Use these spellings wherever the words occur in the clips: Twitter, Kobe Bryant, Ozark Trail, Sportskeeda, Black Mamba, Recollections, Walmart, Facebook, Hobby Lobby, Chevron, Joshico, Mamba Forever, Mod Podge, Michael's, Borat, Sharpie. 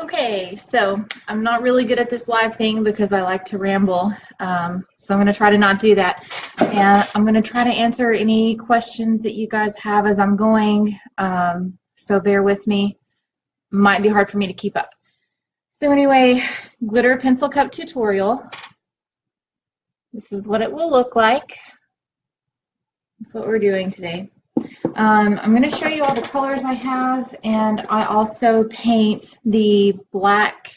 Okay, so I'm not really good at this live thing because I like to ramble, so I'm going to try to not do that. And I'm going to try to answer any questions that you guys have as I'm going, so bear with me. Might be hard for me to keep up. So anyway, glitter pencil cup tutorial. This is what it will look like. That's what we're doing today. I'm going to show you all the colors I have, and I also paint the black,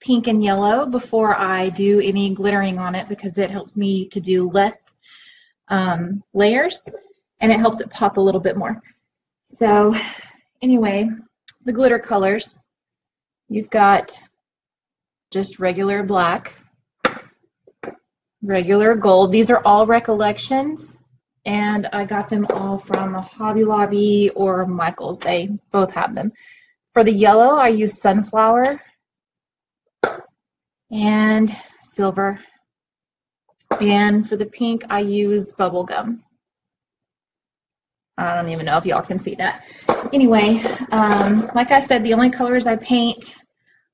pink, and yellow before I do any glittering on it because it helps me to do less layers, and it helps it pop a little bit more. So anyway, the glitter colors, you've got just regular black, regular gold. These are all Recollections. And I got them all from Hobby Lobby or Michael's. They both have them. For the yellow, I use sunflower and silver. And for the pink, I use bubblegum. I don't even know if y'all can see that. Anyway, like I said, the only colors I paint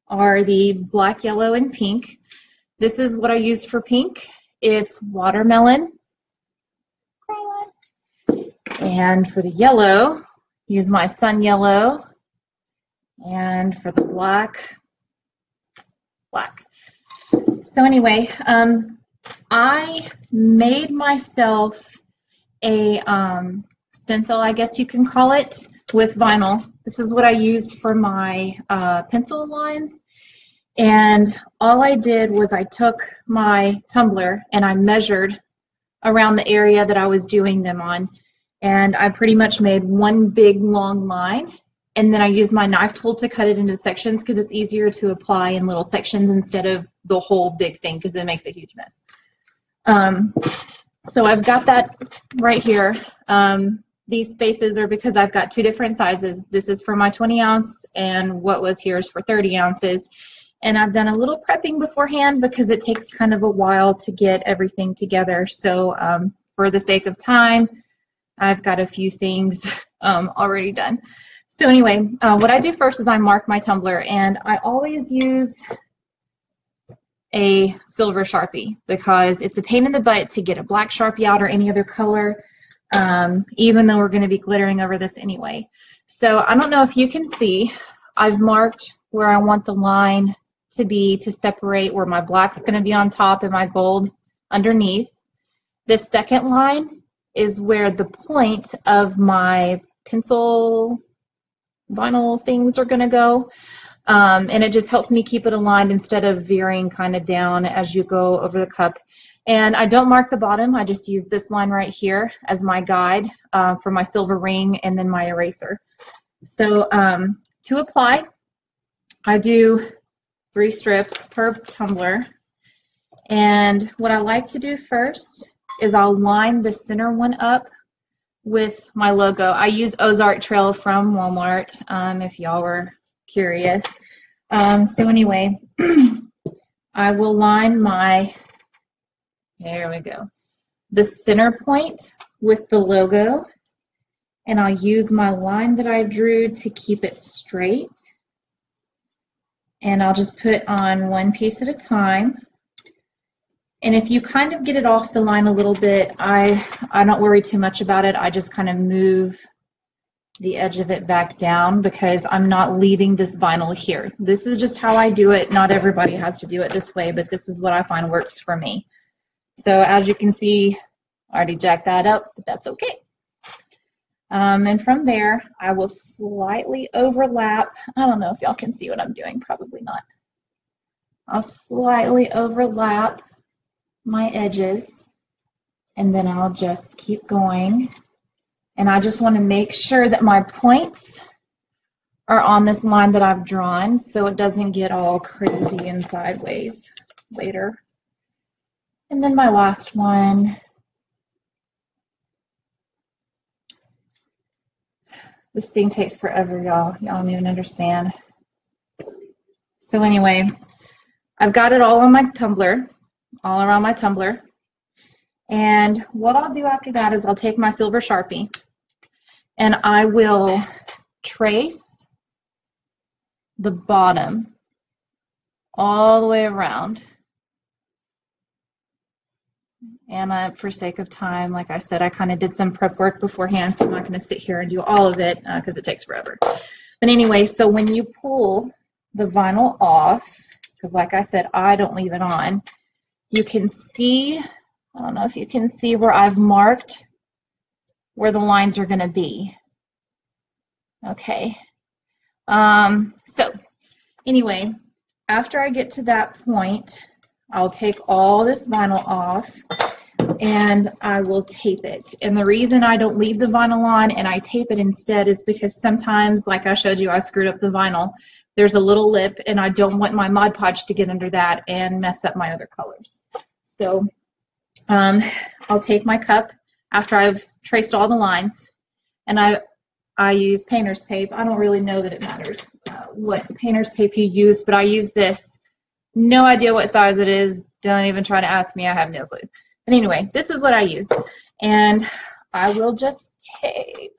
are the black, yellow, and pink. This is what I use for pink. It's watermelon. And for the yellow, use my sun yellow. And for the black, black. So anyway, I made myself a stencil, I guess you can call it, with vinyl. This is what I use for my pencil lines. And all I did was I took my tumbler and I measured around the area that I was doing them on. And I pretty much made one big long line, and then I used my knife tool to cut it into sections because it's easier to apply in little sections instead of the whole big thing because it makes a huge mess. So I've got that right here. These spaces are because I've got two different sizes. This is for my 20 ounce, and what was here is for 30 ounces. And I've done a little prepping beforehand because it takes kind of a while to get everything together. So for the sake of time, I've got a few things already done. So anyway, what I do first is I mark my tumbler, and I always use a silver Sharpie because it's a pain in the butt to get a black Sharpie out or any other color, even though we're going to be glittering over this anyway. So I don't know if you can see, I've marked where I want the line to be to separate where my black's going to be on top and my gold underneath. This second line is where the point of my pencil vinyl things are going to go, and it just helps me keep it aligned instead of veering kind of down as you go over the cup. And I don't mark the bottom, I just use this line right here as my guide for my silver ring and then my eraser. So to apply, I do 3 strips per tumbler, and what I like to do first is I'll line the center one up with my logo. I use Ozark Trail from Walmart, if y'all were curious. So anyway, I will line my, here we go, the center point with the logo, and I'll use my line that I drew to keep it straight. And I'll just put on one piece at a time. And if you kind of get it off the line a little bit, I don't worry too much about it. I just kind of move the edge of it back down because I'm not leaving this vinyl here. This is just how I do it. Not everybody has to do it this way, but this is what I find works for me. So as you can see, I already jacked that up, but that's okay. And from there, I will slightly overlap. I don't know if y'all can see what I'm doing. Probably not. I'll slightly overlap my edges, and then I'll just keep going, and I just want to make sure that my points are on this line that I've drawn so it doesn't get all crazy and sideways later. And then my last one, this thing takes forever, y'all don't even understand. So anyway, I've got it all on my tumbler, all around my tumbler, and what I'll do after that is I'll take my silver Sharpie and I will trace the bottom all the way around. And for sake of time, like I said, I kind of did some prep work beforehand, so I'm not going to sit here and do all of it because it takes forever. But anyway, so when you pull the vinyl off, because like I said, I don't leave it on, you can see, I don't know if you can see where I've marked where the lines are going to be. Okay. So anyway, after I get to that point, I'll take all this vinyl off and I will tape it. And the reason I don't leave the vinyl on and I tape it instead is because sometimes, like I showed you, I screwed up the vinyl. There's a little lip and I don't want my Mod Podge to get under that and mess up my other colors. So I'll take my cup after I've traced all the lines, and I use painter's tape. I don't really know that it matters what painter's tape you use, but I use this. No idea what size it is. Don't even try to ask me. I have no clue. But anyway, this is what I use. And I will just tape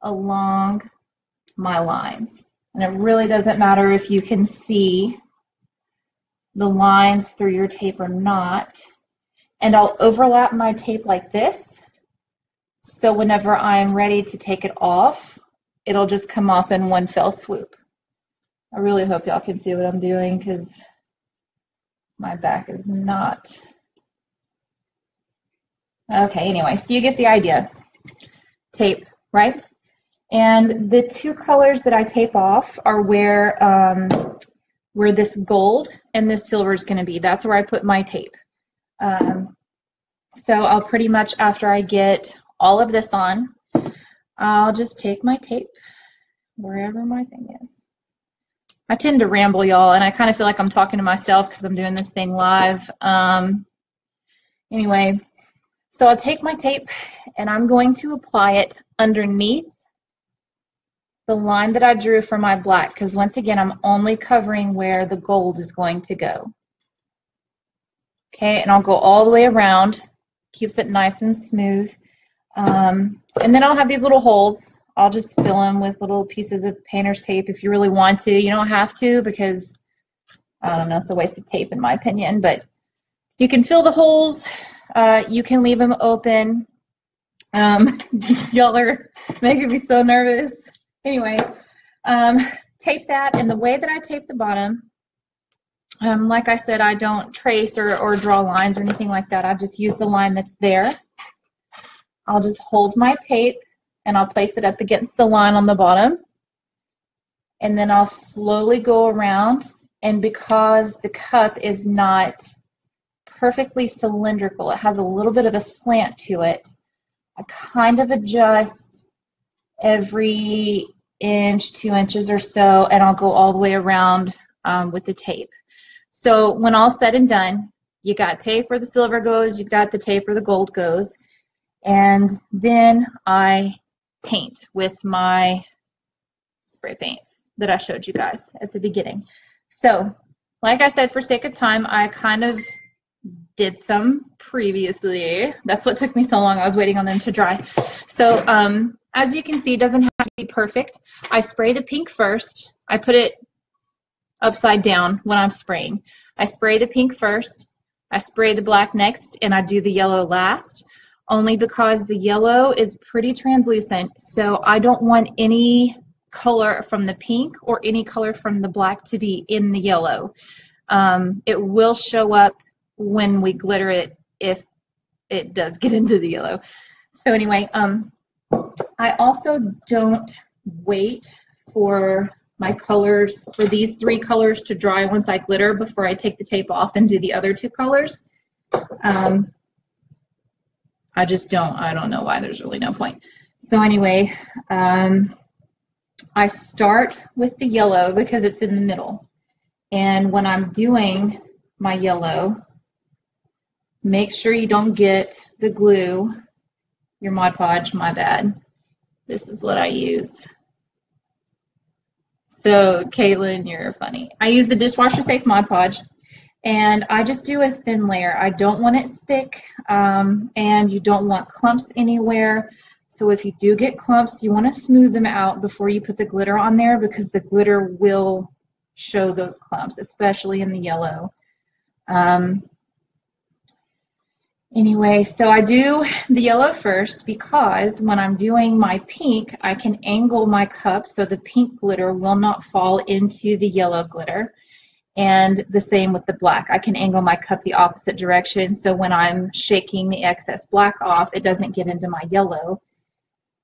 along my lines. And it really doesn't matter if you can see the lines through your tape or not. And I'll overlap my tape like this. So whenever I'm ready to take it off, it'll just come off in one fell swoop. I really hope y'all can see what I'm doing because my back is not. Okay, anyway, so you get the idea. Tape, right? And the two colors that I tape off are where this gold and this silver is going to be. That's where I put my tape. So I'll pretty much, after I get all of this on, I'll just take my tape wherever my thing is. I tend to ramble, y'all, and I kind of feel like I'm talking to myself because I'm doing this thing live. Anyway, so I'll take my tape and I'm going to apply it underneath the line that I drew for my black, because once again, I'm only covering where the gold is going to go. Okay, and I'll go all the way around, keeps it nice and smooth. And then I'll have these little holes. I'll just fill them with little pieces of painter's tape if you really want to. You don't have to because, I don't know, it's a waste of tape in my opinion, but you can fill the holes. You can leave them open. Y'all are making me so nervous. Anyway, tape that, and the way that I tape the bottom, like I said, I don't trace or draw lines or anything like that. I just use the line that's there. I'll just hold my tape and I'll place it up against the line on the bottom, and then I'll slowly go around, and because the cup is not perfectly cylindrical, it has a little bit of a slant to it, I kind of adjust every inch, 2 inches or so, and I'll go all the way around with the tape. So when all's said and done, you got tape where the silver goes, you've got the tape where the gold goes, and then I paint with my spray paints that I showed you guys at the beginning. So like I said, for sake of time, I kind of did some previously. That's what took me so long. I was waiting on them to dry. So as you can see, it doesn't have to be perfect. I spray the pink first. I put it upside down when I'm spraying. I spray the pink first. I spray the black next, and I do the yellow last. Only because the yellow is pretty translucent, so I don't want any color from the pink or any color from the black to be in the yellow. It will show up when we glitter it if it does get into the yellow. So anyway, I also don't wait for my colors, for these three colors to dry once I glitter before I take the tape off and do the other two colors. I just don't. I don't know why. There's really no point. So anyway, I start with the yellow because it's in the middle. And when I'm doing my yellow, make sure you don't get the glue, your Mod Podge, my bad. This is what I use. So Caitlin, you're funny. I use the dishwasher safe Mod Podge. And I just do a thin layer. I don't want it thick, and you don't want clumps anywhere. So if you do get clumps, you want to smooth them out before you put the glitter on there, because the glitter will show those clumps, especially in the yellow. Anyway, so I do the yellow first, because when I'm doing my pink, I can angle my cup so the pink glitter will not fall into the yellow glitter. And the same with the black. I can angle my cup the opposite direction, so when I'm shaking the excess black off, it doesn't get into my yellow.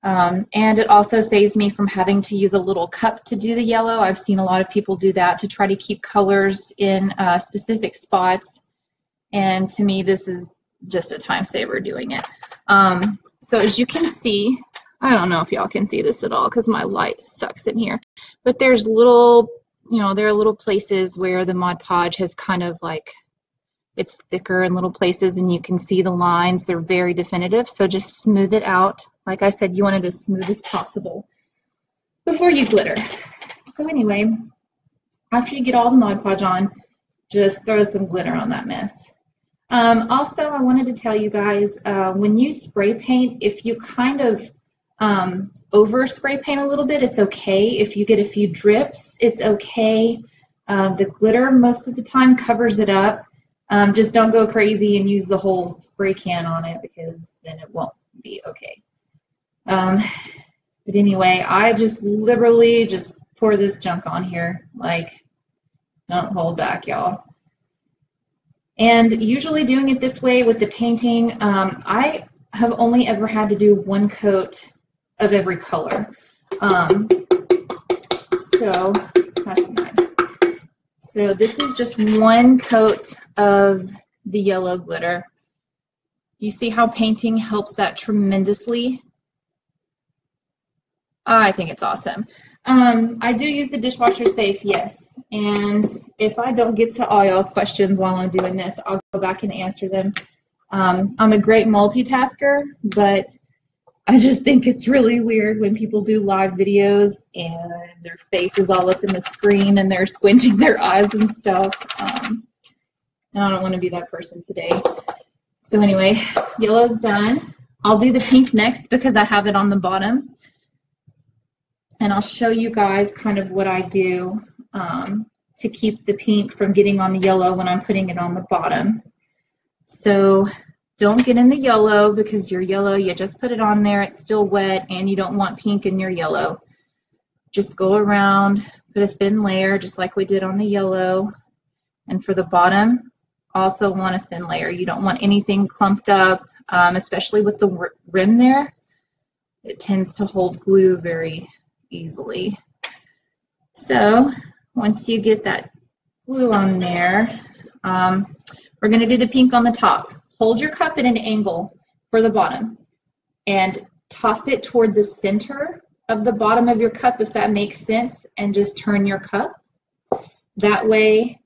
And it also saves me from having to use a little cup to do the yellow. I've seen a lot of people do that to try to keep colors in specific spots. And to me, this is just a time saver doing it. So as you can see, I don't know if y'all can see this at all because my light sucks in here, but there's little, you know, there are little places where the Mod Podge has kind of like, it's thicker in little places, and you can see the lines. They're very definitive, so just smooth it out. Like I said, you want it as smooth as possible before you glitter. So anyway, after you get all the Mod Podge on, just throw some glitter on that mess. Also, I wanted to tell you guys, when you spray paint, if you kind of over spray paint a little bit, it's okay. If you get a few drips, it's okay. The glitter most of the time covers it up. Just don't go crazy and use the whole spray can on it, because then it won't be okay. But anyway, I just liberally just pour this junk on here. Like, don't hold back, y'all. And usually doing it this way with the painting, I have only ever had to do one coat of every color. So that's nice. So this is just one coat of the yellow glitter. You see how painting helps that tremendously? I think it's awesome. I do use the dishwasher safe, yes. And if I don't get to all y'all's questions while I'm doing this, I'll go back and answer them. I'm a great multitasker, but I just think it's really weird when people do live videos and their face is all up in the screen and they're squinting their eyes and stuff. And I don't want to be that person today. So anyway, yellow's done. I'll do the pink next because I have it on the bottom. And I'll show you guys kind of what I do to keep the pink from getting on the yellow when I'm putting it on the bottom. So don't get in the yellow, because your yellow, you just put it on there, it's still wet, and you don't want pink in your yellow. Just go around, put a thin layer just like we did on the yellow. And for the bottom, also want a thin layer. You don't want anything clumped up, especially with the rim there. It tends to hold glue very easily. So once you get that glue on there, we're going to do the pink on the top. Hold your cup at an angle for the bottom and toss it toward the center of the bottom of your cup, if that makes sense, and just turn your cup. That way,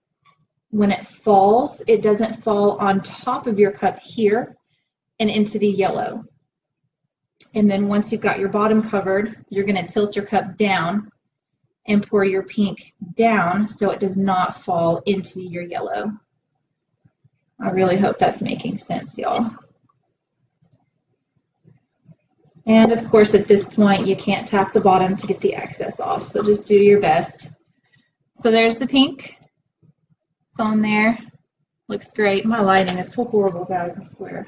when it falls, it doesn't fall on top of your cup here and into the yellow. And then once you've got your bottom covered, you're going to tilt your cup down and pour your pink down so it does not fall into your yellow. I really hope that's making sense, y'all. And of course, at this point, you can't tap the bottom to get the excess off, so just do your best. So there's the pink. It's on there. Looks great. My lighting is so horrible, guys, I swear.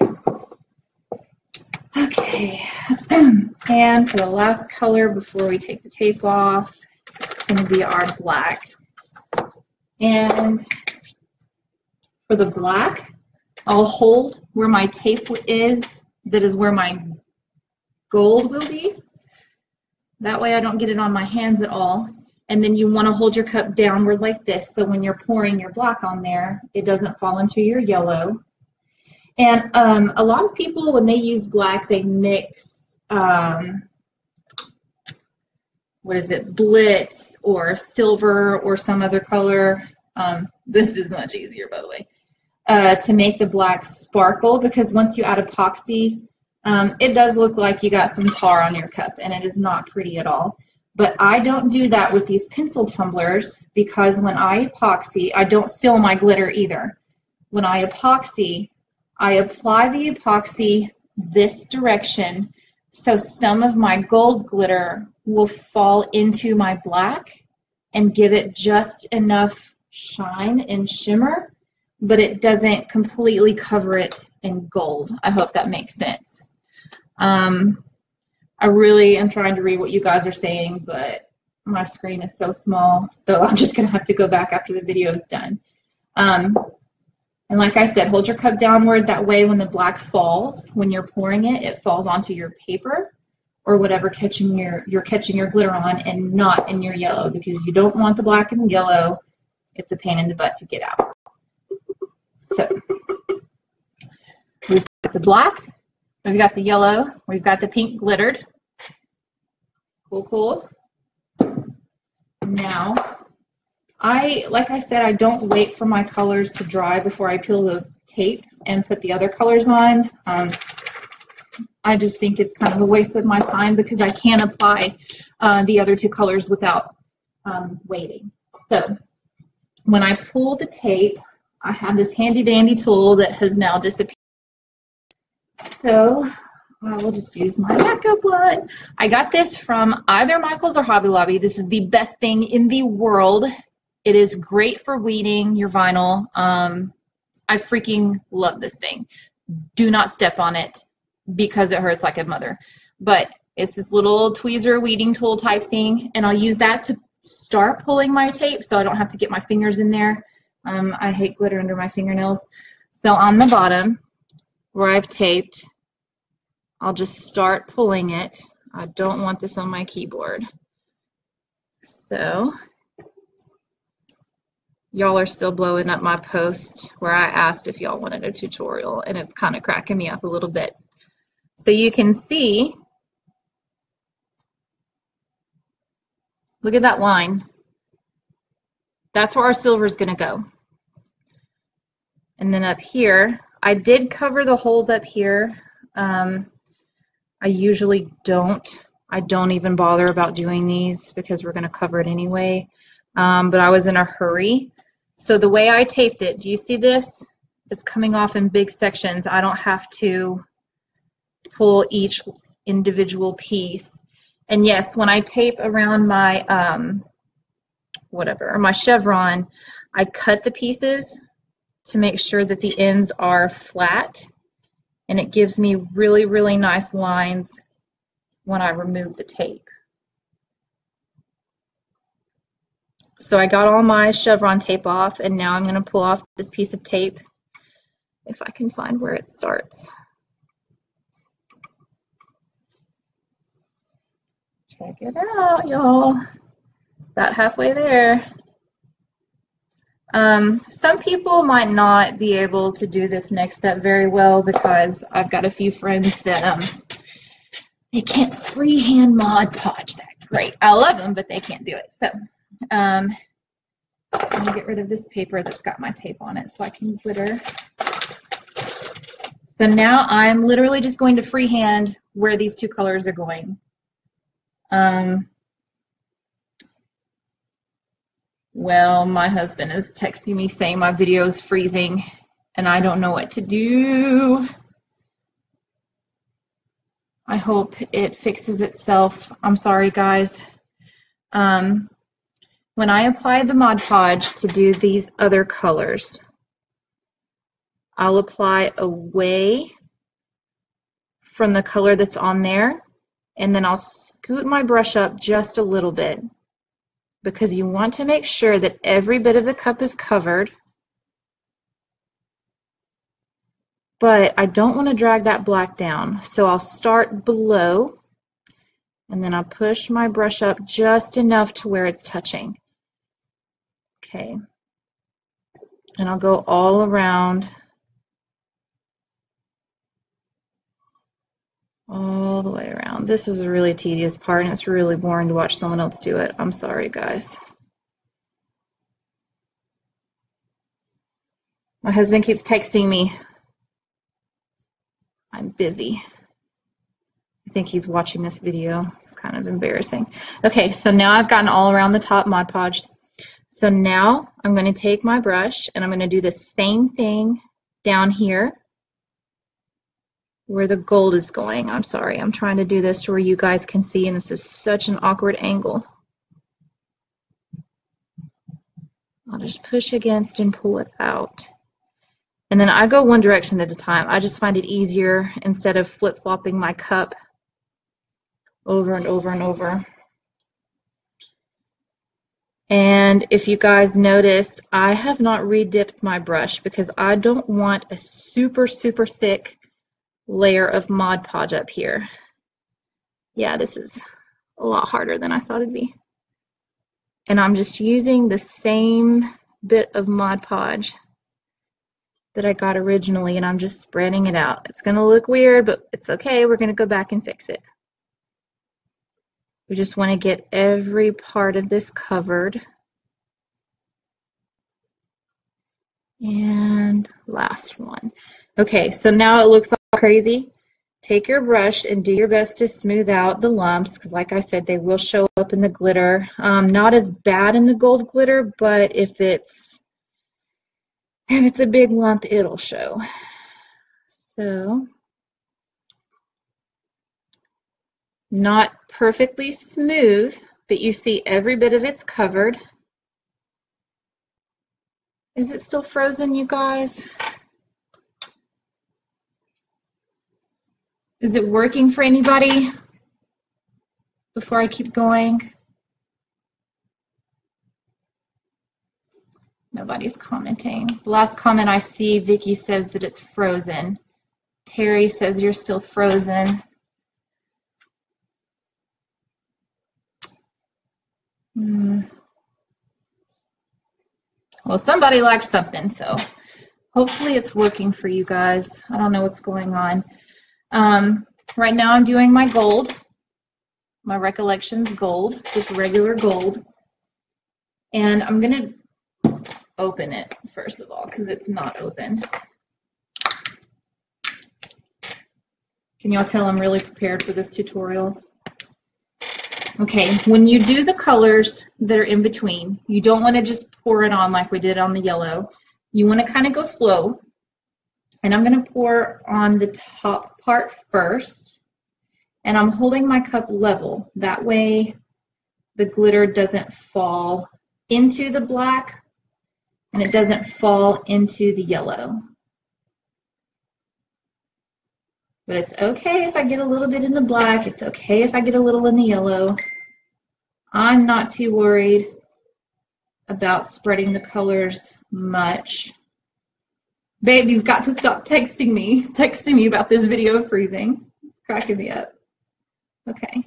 Okay, and for the last color before we take the tape off, it's going to be our black. And for the black, I'll hold where my tape is. That is where my gold will be. That way I don't get it on my hands at all. And then you want to hold your cup downward like this, so when you're pouring your black on there, it doesn't fall into your yellow. And a lot of people, when they use black, they mix, blitz or silver or some other color. This is much easier, by the way, to make the black sparkle, because once you add epoxy, it does look like you got some tar on your cup, and it is not pretty at all. But I don't do that with these pencil tumblers, because when I epoxy, I don't seal my glitter either. When I epoxy, I apply the epoxy this direction So some of my gold glitter will fall into my black and give it just enough shine and shimmer, but it doesn't completely cover it in gold. I hope that makes sense. I really am trying to read what you guys are saying, but my screen is so small, so I'm just going to have to go back after the video is done. And like I said, hold your cup downward. That way when the black falls, when you're pouring it, it falls onto your paper or whatever you're catching your glitter on, and not in your yellow, because you don't want the black and the yellow. It's a pain in the butt to get out. So we've got the black, we've got the yellow, we've got the pink glittered. Cool. Now, like I said, I don't wait for my colors to dry before I peel the tape and put the other colors on. I just think it's kind of a waste of my time because I can apply the other two colors without waiting. So when I pull the tape, I have this handy dandy tool that has now disappeared. So I will just use my backup one. I got this from either Michael's or Hobby Lobby. This is the best thing in the world. It is great for weeding your vinyl. I freaking love this thing. Do not step on it because it hurts like a mother. But it's this little tweezer weeding tool type thing, and I'll use that to start pulling my tape so I don't have to get my fingers in there. I hate glitter under my fingernails. So on the bottom where I've taped, I'll just start pulling it. I don't want this on my keyboard. So y'all are still blowing up my post where I asked if y'all wanted a tutorial, and it's kind of cracking me up a little bit. So you can see, look at that line. That's where our silver is going to go. And then up here, I did cover the holes up here. I usually don't. I don't even bother about doing these because we're going to cover it anyway. But I was in a hurry. So the way I taped it, do you see this? It's coming off in big sections. I don't have to pull each individual piece. And yes, when I tape around my my chevron, I cut the pieces to make sure that the ends are flat, and it gives me really, really nice lines when I remove the tape. So I got all my chevron tape off, and now I'm going to pull off this piece of tape if I can find where it starts. Check it out, y'all. About halfway there. Some people might not be able to do this next step very well because I've got a few friends that they can't freehand Mod Podge that great. I love them, but they can't do it. So I'm gonna get rid of this paper that's got my tape on it so I can glitter. So now I'm literally just going to freehand where these two colors are going. Well, my husband is texting me saying my video is freezing and I don't know what to do. I hope it fixes itself. I'm sorry, guys. When I applied the Mod Podge to do these other colors, I'll apply away from the color that's on there, and then I'll scoot my brush up just a little bit, because you want to make sure that every bit of the cup is covered. But I don't want to drag that black down, so I'll start below, and then I'll push my brush up just enough to where it's touching. Okay, and I'll go all around, all the way around. This is a really tedious part, and it's really boring to watch someone else do it. I'm sorry, guys. My husband keeps texting me. I'm busy. I think he's watching this video. It's kind of embarrassing. Okay, so now I've gotten all around the top Mod Podged. So now I'm going to take my brush, and I'm going to do the same thing down here. where the gold is going. I'm sorry, I'm trying to do this to where you guys can see, and this is such an awkward angle. I'll just push against and pull it out. And then I go one direction at a time. I just find it easier instead of flip-flopping my cup over and over and over. And if you guys noticed, I have not redipped my brush because I don't want a super, super thick layer of Mod Podge up here. Yeah, this is a lot harder than I thought it'd be. And I'm just using the same bit of Mod Podge that I got originally, and I'm just spreading it out. It's gonna look weird, but it's okay. We're gonna go back and fix it. We just want to get every part of this covered. And last one. Okay, so now it looks all crazy. Take your brush and do your best to smooth out the lumps, because like I said, they will show up in the glitter. Not as bad in the gold glitter, but if it's a big lump, it'll show. So, not perfectly smooth, but you see every bit of it's covered. Is it still frozen, you guys? Is it working for anybody before I keep going? Nobody's commenting. The last comment I see, Vicky says that it's frozen. Terry says you're still frozen. Well, somebody liked something, so hopefully it's working for you guys. I don't know what's going on. Right now I'm doing my gold, my Recollections gold, just regular gold. And I'm gonna open it first of all because it's not open. Can y'all tell I'm really prepared for this tutorial? Okay, when you do the colors that are in between, you don't want to just pour it on like we did on the yellow. You want to kind of go slow, and I'm going to pour on the top part first, and I'm holding my cup level. That way the glitter doesn't fall into the black and it doesn't fall into the yellow. But it's okay if I get a little bit in the black. It's okay if I get a little in the yellow. I'm not too worried about spreading the colors much. Babe, you've got to stop texting me about this video of freezing. It's cracking me up. Okay.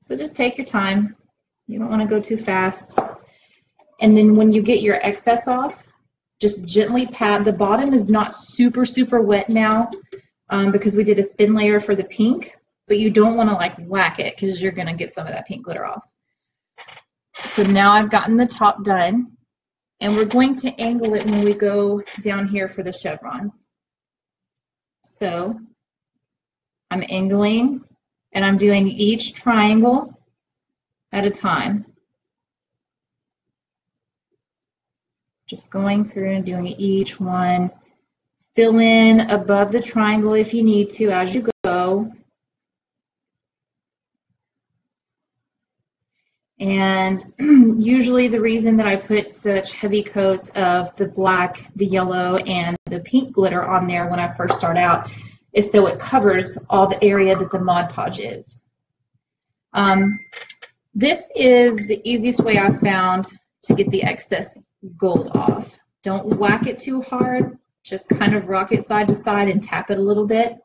So just take your time. You don't want to go too fast. And then when you get your excess off, just gently pat. The bottom is not super, super wet now because we did a thin layer for the pink, but you don't want to like whack it because you're going to get some of that pink glitter off. So now I've gotten the top done, and we're going to angle it when we go down here for the chevrons. So I'm angling, and I'm doing each triangle at a time. Just going through and doing each one. Fill in above the triangle if you need to as you go. And usually the reason that I put such heavy coats of the black, the yellow, and the pink glitter on there when I first start out is so it covers all the area that the Mod Podge is. This is the easiest way I've found to get the excess gold off. Don't whack it too hard, just kind of rock it side to side and tap it a little bit.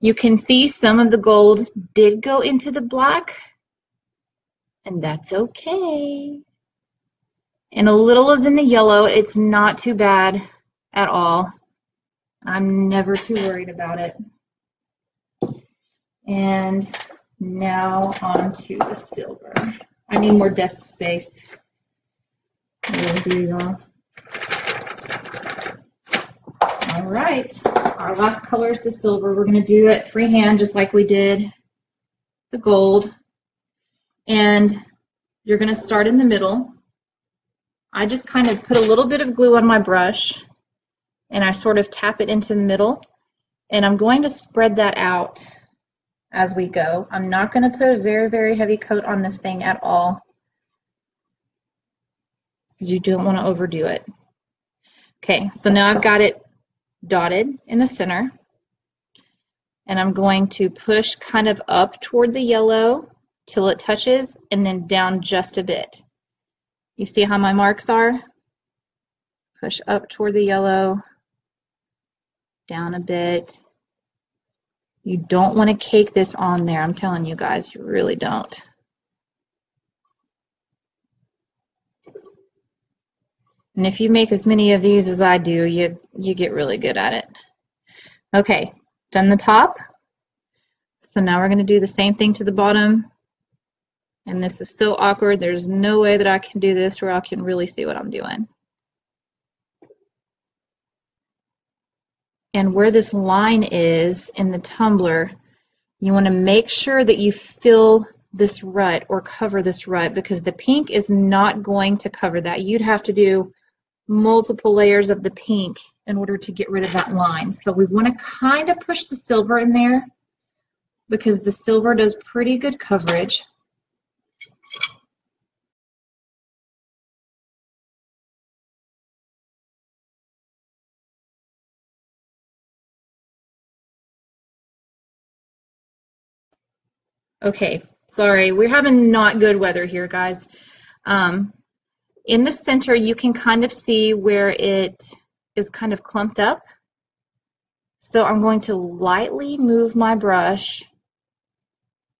You can see some of the gold did go into the black, and that's okay. And a little is in the yellow. It's not too bad at all. I'm never too worried about it. And now on to the silver. I need more desk space. All right, our last color is the silver. We're going to do it freehand just like we did the gold. And you're going to start in the middle. I just kind of put a little bit of glue on my brush and I sort of tap it into the middle, and I'm going to spread that out as we go. I'm not going to put a very, very heavy coat on this thing at all, because you don't want to overdo it. Okay, so now I've got it dotted in the center, and I'm going to push kind of up toward the yellow till it touches, and then down just a bit. You see how my marks are? Push up toward the yellow, down a bit. You don't want to cake this on there. I'm telling you guys, you really don't. And if you make as many of these as I do, you get really good at it. Okay, done the top. So now we're going to do the same thing to the bottom. And this is so awkward. There's no way that I can do this where I can really see what I'm doing. And where this line is in the tumbler, you want to make sure that you fill this rut or cover this rut, because the pink is not going to cover that. You'd have to do multiple layers of the pink in order to get rid of that line. So we want to kind of push the silver in there, because the silver does pretty good coverage. Okay, sorry, we're having not good weather here, guys. In the center, you can kind of see where it is kind of clumped up. So I'm going to lightly move my brush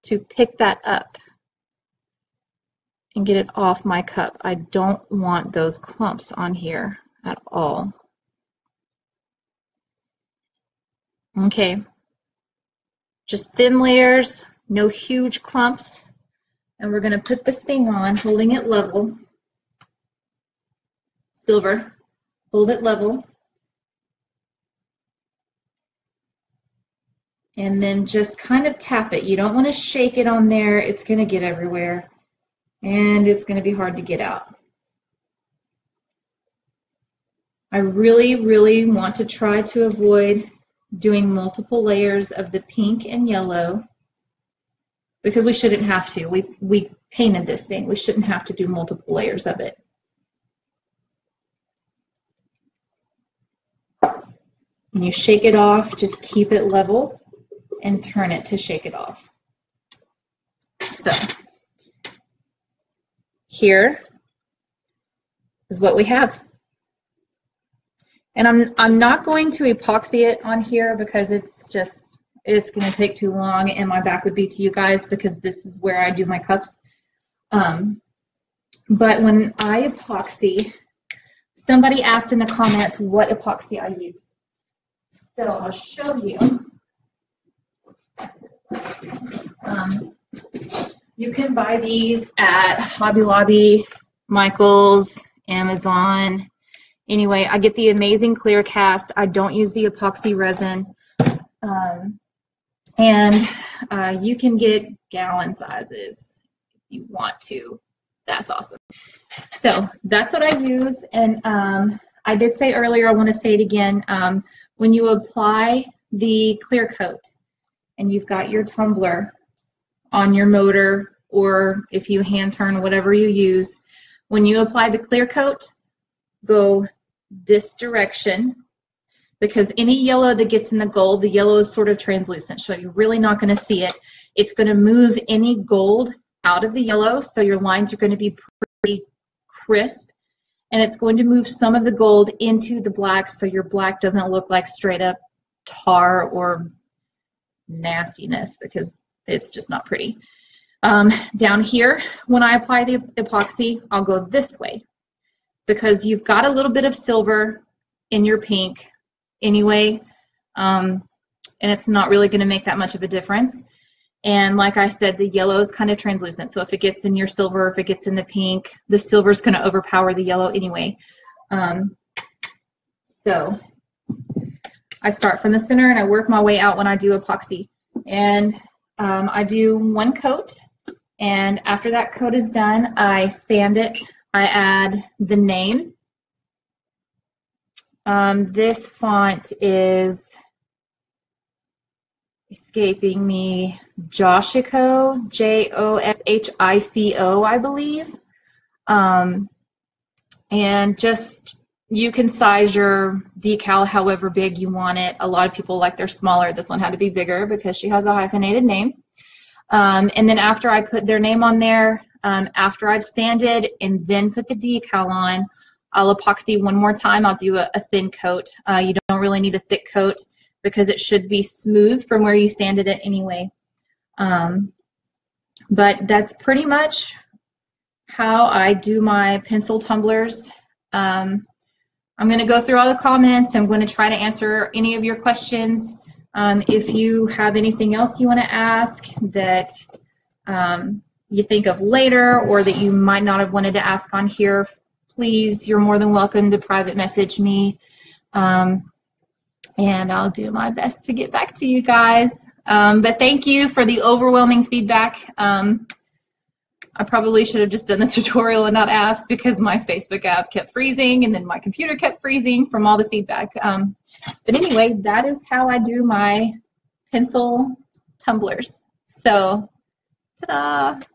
to pick that up and get it off my cup. I don't want those clumps on here at all. Okay, just thin layers. No huge clumps, and we're going to put this thing on, holding it level. Silver, hold it level, and then just kind of tap it. You don't want to shake it on there. It's going to get everywhere, and it's going to be hard to get out. I really, really want to try to avoid doing multiple layers of the pink and yellow, because we shouldn't have to. We painted this thing. We shouldn't have to do multiple layers of it. When you shake it off, just keep it level and turn it to shake it off. So here is what we have. And I'm not going to epoxy it on here, because it's going to take too long, and my back would be to you guys, because this is where I do my cups. But when I epoxy, somebody asked in the comments what epoxy I use. So I'll show you. You can buy these at Hobby Lobby, Michael's, Amazon. Anyway, I get the amazing clear cast. I don't use the epoxy resin. And you can get gallon sizes if you want to. That's awesome. So that's what I use, and I did say earlier, I want to say it again, when you apply the clear coat and you've got your tumbler on your motor, or if you hand turn, whatever you use, when you apply the clear coat, go this direction, because any yellow that gets in the gold, the yellow is sort of translucent, so you're really not going to see it. It's going to move any gold out of the yellow, so your lines are going to be pretty crisp, and it's going to move some of the gold into the black, so your black doesn't look like straight up tar or nastiness, because it's just not pretty. Down here, when I apply the epoxy, I'll go this way, because you've got a little bit of silver in your pink anyway, and it's not really going to make that much of a difference. And like I said, the yellow is kind of translucent, so if it gets in your silver, if it gets in the pink, the silver is going to overpower the yellow anyway. So I start from the center and I work my way out when I do epoxy, and I do one coat, and after that coat is done, I sand it. I add the name This font is escaping me, Joshico, Joshico, I believe. And just, you can size your decal however big you want it. A lot of people like they're smaller. This one had to be bigger because she has a hyphenated name. And then after I put their name on there, after I've sanded and then put the decal on, I'll epoxy one more time. I'll do a thin coat. You don't really need a thick coat because it should be smooth from where you sanded it anyway. But that's pretty much how I do my pencil tumblers. I'm going to go through all the comments. I'm going to try to answer any of your questions. If you have anything else you want to ask that you think of later or that you might not have wanted to ask on here, please, you're more than welcome to private message me. And I'll do my best to get back to you guys. But thank you for the overwhelming feedback. I probably should have just done the tutorial and not asked because my Facebook app kept freezing and then my computer kept freezing from all the feedback. But anyway, that is how I do my pencil tumblers. So, ta-da!